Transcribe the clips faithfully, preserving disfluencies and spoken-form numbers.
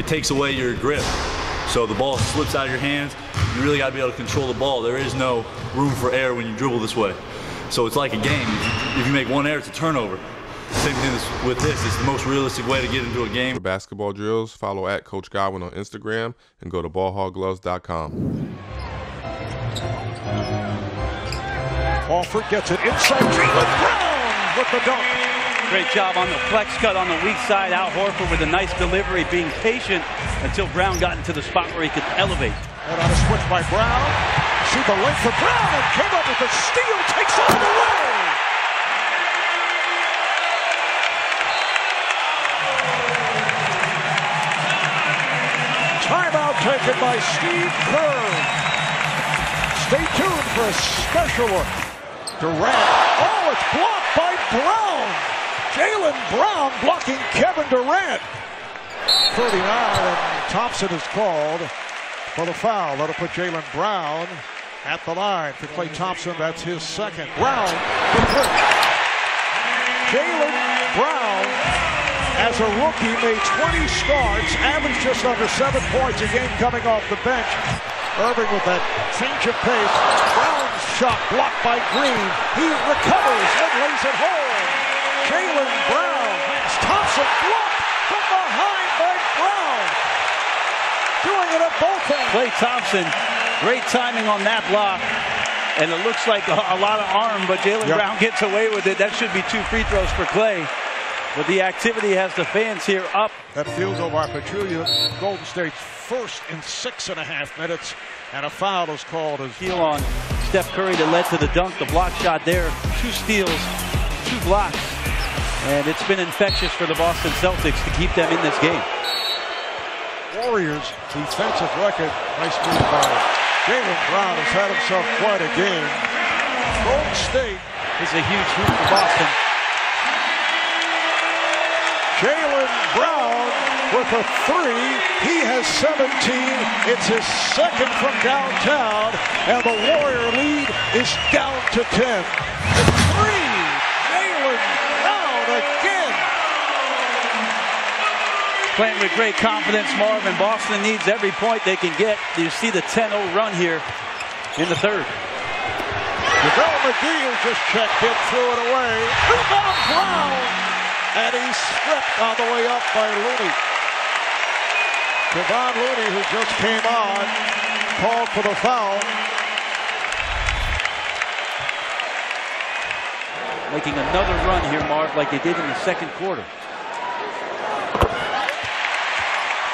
it takes away your grip. So the ball slips out of your hands. You really got to be able to control the ball. There is no room for error when you dribble this way. So it's like a game. If you, if you make one error, it's a turnover. Same thing with this. It's the most realistic way to get into a game. For basketball drills, follow at Coach Godwin on Instagram and go to ball hog gloves dot com. Horford gets it inside. Jaylen Brown with the dunk. Great job on the flex cut on the weak side. Al Horford with a nice delivery, being patient until Brown got into the spot where he could elevate. And on a switch by Brown. See the length for Brown, and came up with a steal. Takes all the way. Timeout taken by Steve Kerr. Stay tuned for a special look. Durant. Oh, it's blocked by Brown. Jaylen Brown blocking Kevin Durant. thirty-nine, and Thompson is called for the foul. That'll put Jaylen Brown at the line. For Klay Thompson, that's his second. Brown. Jaylen Brown, as a rookie, made twenty starts, averaged just under seven points a game coming off the bench. Irving with that change of pace. Brown's shot blocked by Green. He recovers and lays it home. Jaylen Brown. Thompson blocked from behind by Brown. Doing it at both ends. Klay Thompson, great timing on that block. And it looks like a, a lot of arm, but Jaylen yep. Brown gets away with it. That should be two free throws for Klay. But the activity has the fans here up. That field goal by Petrulia. Golden State's first in six and a half minutes. And a foul is called. As heel on Steph Curry that led to the dunk. The block shot there. Two steals, two blocks. And it's been infectious for the Boston Celtics to keep them in this game. Warriors defensive record. Nice move by Jaylen Brown. Has had himself quite a game. Golden State is a huge hoop for Boston. Jaylen Brown with a three. He has seventeen. It's his second from downtown. And the Warrior lead is down to ten. The three. Jaylen Brown again. Playing with great confidence, Marvin. Boston needs every point they can get. You see the ten oh run here in the third. JaVale McGee just checked in, threw it away. Rebound Brown. And he's stripped on the way up by Looney. Kevon Looney, who just came on, called for the foul. Making another run here, Marv, like they did in the second quarter.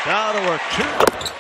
Down to a two.